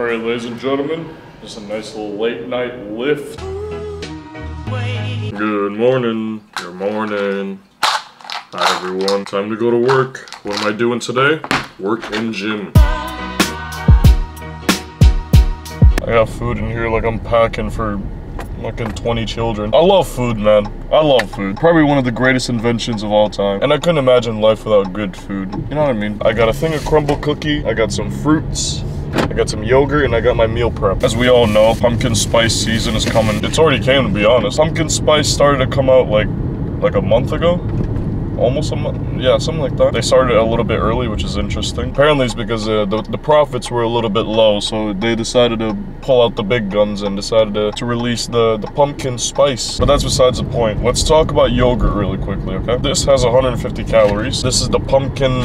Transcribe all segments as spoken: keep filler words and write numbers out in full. All right, ladies and gentlemen, just a nice little late night lift. Good morning, good morning. Hi everyone, time to go to work. What am I doing today? Work and gym. I got food in here like I'm packing for fucking twenty children. I love food, man. I love food. Probably one of the greatest inventions of all time. And I couldn't imagine life without good food. You know what I mean? I got a thing of crumble cookie. I got some fruits. I got some yogurt and I got my meal prep. As we all know, pumpkin spice season is coming. It's already came, to be honest. Pumpkin spice started to come out like, like a month ago. Almost a month, yeah, something like that. They started a little bit early, which is interesting. Apparently it's because uh, the, the profits were a little bit low, so they decided to pull out the big guns and decided to, to release the, the pumpkin spice. But that's besides the point. Let's talk about yogurt really quickly, okay? This has one hundred fifty calories. This is the pumpkin,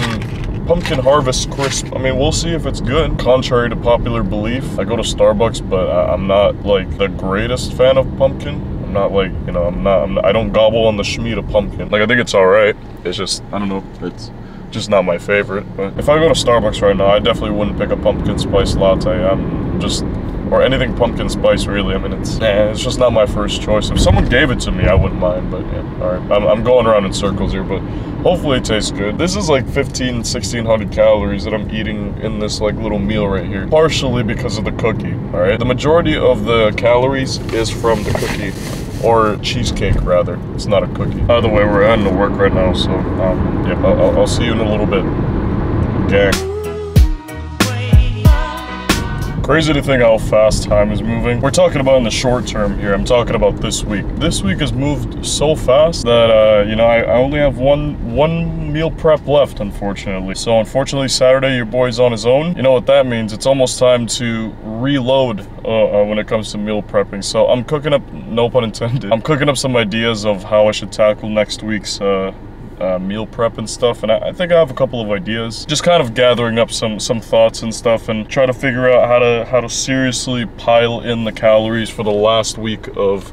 pumpkin harvest crisp. I mean, we'll see if it's good. Contrary to popular belief, I go to Starbucks, but I, I'm not like the greatest fan of pumpkin. Not like, you know, I'm not, I'm not, I don't gobble on the Shemeeta pumpkin. Like, I think it's all right. It's just, I don't know, it's just not my favorite. But if I go to Starbucks right now, I definitely wouldn't pick a pumpkin spice latte. I'm just, or anything pumpkin spice, really. I mean, it's, eh, it's just not my first choice. If someone gave it to me, I wouldn't mind, but yeah, all right. I'm, I'm going around in circles here, but hopefully it tastes good. This is like fifteen, sixteen hundred calories that I'm eating in this like little meal right here, partially because of the cookie, all right? The majority of the calories is from the cookie. Or cheesecake, rather. It's not a cookie. Either way, we're heading to work right now, so um, yeah, I'll, I'll see you in a little bit. Gang. Crazy to think how fast time is moving. We're talking about in the short term here. I'm talking about this week. This week has moved so fast that, uh, you know, I, I only have one one meal prep left, unfortunately. So unfortunately, Saturday, your boy's on his own. You know what that means? It's almost time to reload uh, uh, when it comes to meal prepping. So I'm cooking up, no pun intended, I'm cooking up some ideas of how I should tackle next week's uh, Uh, meal prep and stuff, and I, I think I have a couple of ideas. Just kind of gathering up some some thoughts and stuff, and try to figure out how to how to seriously pile in the calories for the last week of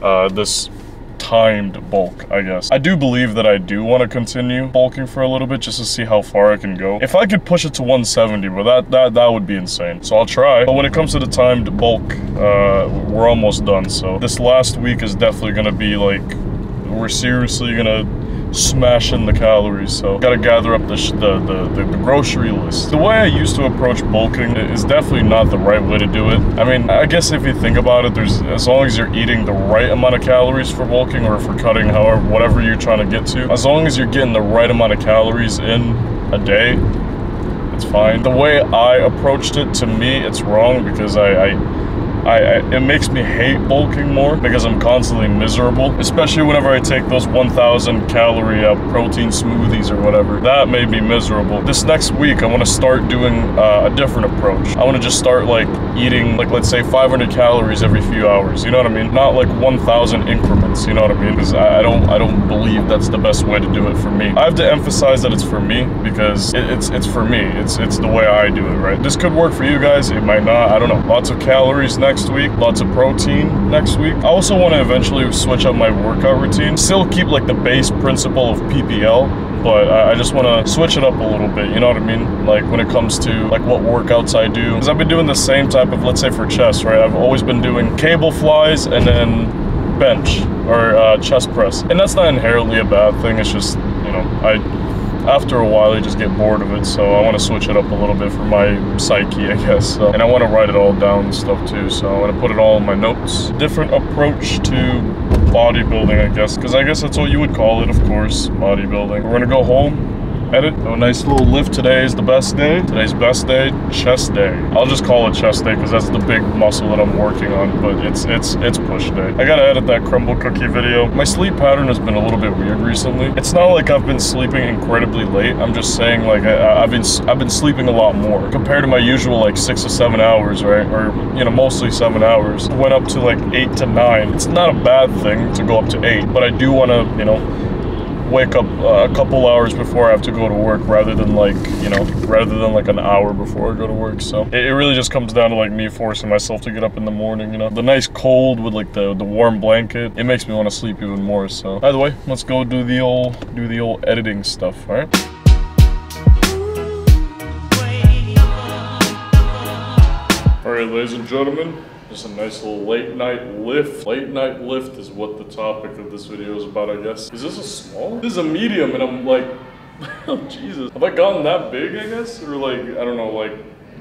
uh, this timed bulk, I guess. I do believe that I do want to continue bulking for a little bit just to see how far I can go. If I could push it to one seventy, but that that that would be insane. So I'll try. But when it comes to the timed bulk, uh, we're almost done. So this last week is definitely gonna be like we're seriously gonna. Smashing the calories, so gotta gather up the, sh the, the, the grocery list. The way I used to approach bulking is definitely not the right way to do it. I mean, I guess if you think about it, there's, as long as you're eating the right amount of calories for bulking or for cutting, however, whatever you're trying to get to, as long as you're getting the right amount of calories in a day, it's fine. The way I approached it, to me, it's wrong because I, I I, I, it makes me hate bulking more because I'm constantly miserable, especially whenever I take those one thousand calorie uh, protein smoothies or whatever. That made me miserable. This next week, I want to start doing uh, a different approach. I want to just start like eating, like let's say five hundred calories every few hours. You know what I mean? Not like one thousand increments. You know what I mean? Because I, I don't, I don't believe that's the best way to do it for me. I have to emphasize that it's for me because it, it's, it's for me. It's, it's the way I do it, right? This could work for you guys. It might not. I don't know. Lots of calories now. Next week, lots of protein next week. I also want to eventually switch up my workout routine. Still keep like the base principle of P P L, but I just want to switch it up a little bit. You know what I mean? Like when it comes to like what workouts I do. Because I've been doing the same type of, let's say for chest, right? I've always been doing cable flies and then bench or uh, chest press. And that's not inherently a bad thing. It's just, you know, I... after a while, you just get bored of it, so I want to switch it up a little bit for my psyche, I guess. So. And I want to write it all down and stuff too, so I want to put it all in my notes. Different approach to bodybuilding, I guess, because I guess that's what you would call it, of course, bodybuilding. We're going to go home, edit. So a nice little lift. Today is the best day. Today's best day, chest day. I'll just call it chest day because that's the big muscle that I'm working on, but it's it's it's push day. I got to edit that crumble cookie video. My sleep pattern has been a little bit weird recently. It's not like I've been sleeping incredibly late. I'm just saying like I, I've been I've been sleeping a lot more compared to my usual like six or seven hours, right? Or you know, mostly seven hours. Went up to like eight to nine. It's not a bad thing to go up to eight, but I do want to, you know, wake up uh, a couple hours before I have to go to work rather than like, you know, rather than like an hour before I go to work. So it, it really just comes down to like me forcing myself to get up in the morning, you know, the nice cold with like the, the warm blanket. It makes me want to sleep even more. So either way, let's go do the old, do the old editing stuff. All right. All right, ladies and gentlemen, just a nice little late night lift. Late night lift is what the topic of this video is about, I guess. Is this a small? This is a medium, and I'm like, oh, Jesus. Have I gotten that big, I guess? Or like, I don't know, like,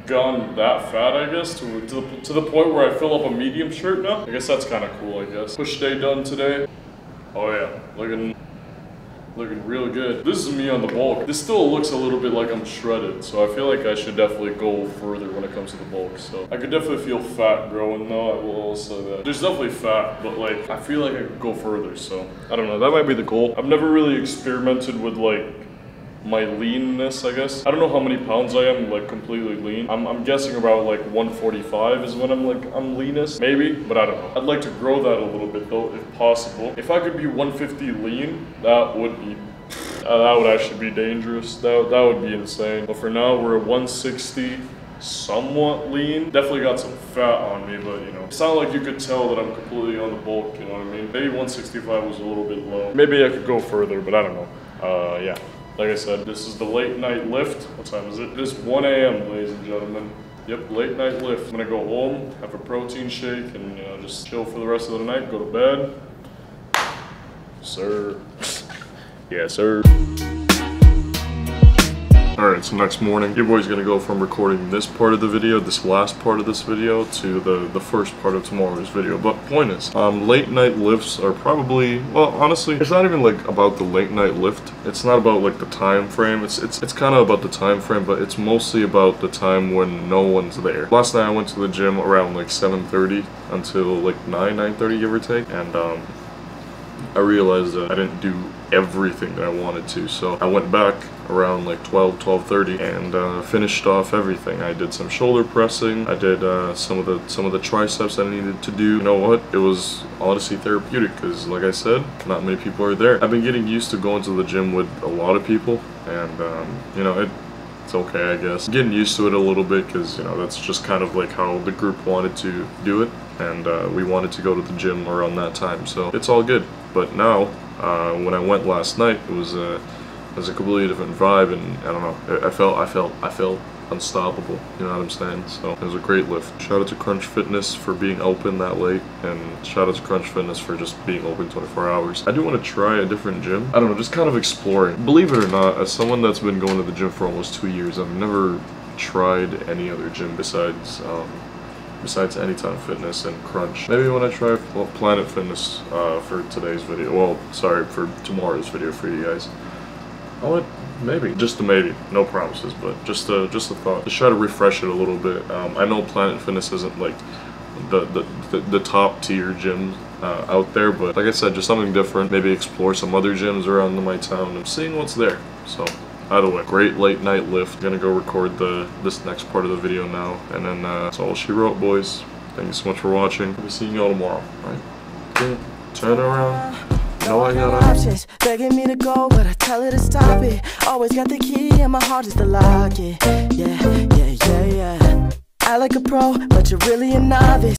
gone that fat, I guess, to, to, the, to the point where I fill up a medium shirt now? I guess that's kind of cool, I guess. Push day done today. Oh yeah, looking, looking real good. This is me on the bulk. This still looks a little bit like I'm shredded, so I feel like I should definitely go further when it comes to the bulk, so. I could definitely feel fat growing though, I will also say that. There's definitely fat, but like, I feel like I could go further, so. I don't know, that might be the goal. I've never really experimented with like, my leanness, I guess. I don't know how many pounds I am, like completely lean. I'm, I'm guessing about like one forty-five is when I'm like, I'm leanest, maybe, but I don't know. I'd like to grow that a little bit though, if possible. If I could be one fifty lean, that would be, uh, that would actually be dangerous. That, that would be insane. But for now, we're at one sixty, somewhat lean. Definitely got some fat on me, but you know, it's not like you could tell that I'm completely on the bulk, you know what I mean? Maybe one sixty-five was a little bit low. Maybe I could go further, but I don't know. Uh, yeah. Like I said, this is the late night lift. What time is it? It is one A M, ladies and gentlemen. Yep, late night lift. I'm gonna go home, have a protein shake, and you know, just chill for the rest of the night, go to bed. Sir. Yeah, sir. Alright, so next morning, your boy's gonna go from recording this part of the video, this last part of this video, to the, the first part of tomorrow's video. But point is, um, late night lifts are probably, well, honestly, it's not even like about the late night lift. It's not about like the time frame. It's it's it's kind of about the time frame, but it's mostly about the time when no one's there. Last night I went to the gym around like seven thirty until like nine, nine thirty, give or take, and um, I realized that I didn't do everything that I wanted to, so I went back around like twelve, twelve thirty and uh, finished off everything. I did some shoulder pressing, I did uh, some of the some of the triceps I needed to do. You know what, it was honestly therapeutic because like I said, not many people are there. I've been getting used to going to the gym with a lot of people and um, you know, it it's okay, I guess. I'm getting used to it a little bit because you know, that's just kind of like how the group wanted to do it, and uh, we wanted to go to the gym around that time, so it's all good. But now, uh, when I went last night, it was a it was a completely different vibe, and I don't know. I felt I felt I felt unstoppable. You know what I'm saying? So it was a great lift. Shout out to Crunch Fitness for being open that late, and shout out to Crunch Fitness for just being open twenty-four hours. I do want to try a different gym. I don't know, just kind of exploring. Believe it or not, as someone that's been going to the gym for almost two years, I've never tried any other gym besides. Um, Besides Anytime Fitness and Crunch. Maybe when I try Planet Fitness uh, for today's video, well, sorry, for tomorrow's video for you guys. I would, maybe, just a maybe, no promises, but just a, just a thought. Just try to refresh it a little bit. Um, I know Planet Fitness isn't like the, the, the, the top tier gym uh, out there, but like I said, just something different. Maybe explore some other gyms around my town and seeing what's there, so. Either way, great late night lift. Gonna go record the this next part of the video now, and then uh, that's all she wrote, boys. Thank you so much for watching. I'll be seeing y'all tomorrow. Right? Yeah. Turn around. No, I got options, begging me to go, but I tell her to stop it. Always got the key, and my heart is the lock it. Yeah, yeah, yeah, yeah. I like a pro, but you're really a novice.